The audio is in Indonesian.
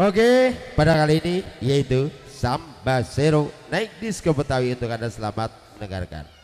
Oke, pada kali ini yaitu Samba Sero naik disco Betawi untuk Anda, selamat mendengarkan.